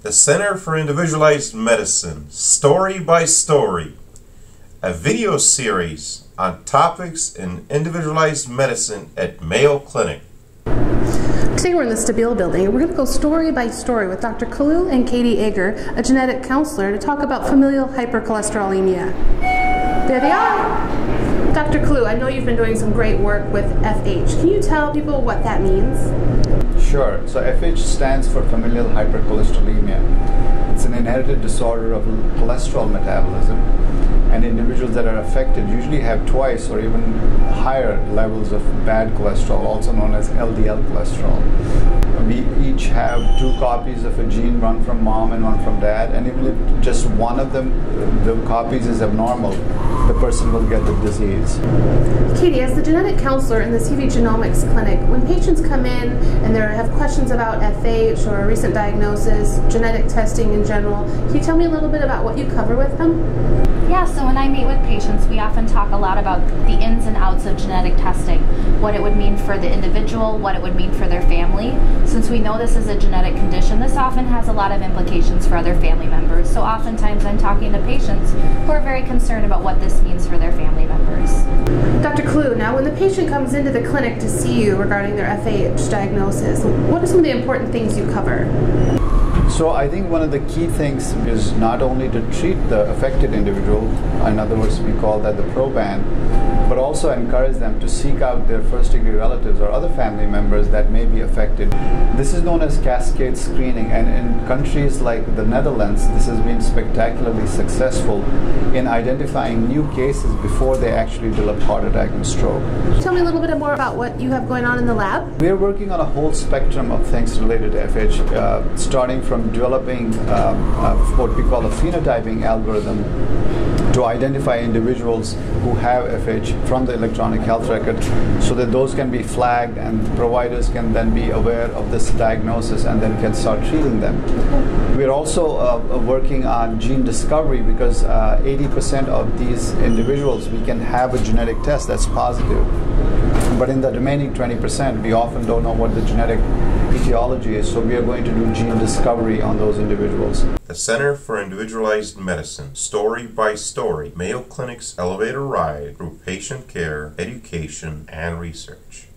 The Center for Individualized Medicine, Story by Story, a video series on topics in individualized medicine at Mayo Clinic. Today we're in the Stabile Building, and we're going to go story by story with Dr. Kullo and Katie Ager, a genetic counselor, to talk about familial hypercholesterolemia. There they are! Dr. Kullo, I know you've been doing some great work with FH. Can you tell people what that means? Sure. So FH stands for familial hypercholesterolemia. It's an inherited disorder of cholesterol metabolism, and individuals that are affected usually have twice or even higher levels of bad cholesterol, also known as LDL cholesterol. We each have two copies of a gene, one from mom and one from dad, and even if just one of them, the copies is abnormal, the person will get the disease. Katie, as the genetic counselor in the CV Genomics Clinic, when patients come in and they have questions about FH or a recent diagnosis, genetic testing in general, can you tell me a little bit about what you cover with them? Yeah, so when I meet with patients, we often talk a lot about the ins and outs of genetic testing, what it would mean for the individual, what it would mean for their family. Since we know this is a genetic condition, this often has a lot of implications for other family members. So oftentimes I'm talking to patients who are very concerned about what this means for their family members. Dr. Kullo, now when the patient comes into the clinic to see you regarding their FH diagnosis, what are some of the important things you cover? So I think one of the key things is not only to treat the affected individual, in other words we call that the proband, but also encourage them to seek out their first degree relatives or other family members that may be affected. This is known as cascade screening, and in countries like the Netherlands this has been spectacularly successful in identifying new cases before they actually develop heart attack and stroke. Tell me a little bit more about what you have going on in the lab. We are working on a whole spectrum of things related to FH, starting from developing what we call a phenotyping algorithm to identify individuals who have FH from the electronic health record, so that those can be flagged and providers can then be aware of this diagnosis and then can start treating them. We're also working on gene discovery, because 80% of these individuals we can have a genetic test that's positive, but in the remaining 20% we often don't know what the genetic etiology is, so we are going to do gene discovery on those individuals. The Center for Individualized Medicine, Story by Story, Mayo Clinic's elevator ride through patient care, education, and research.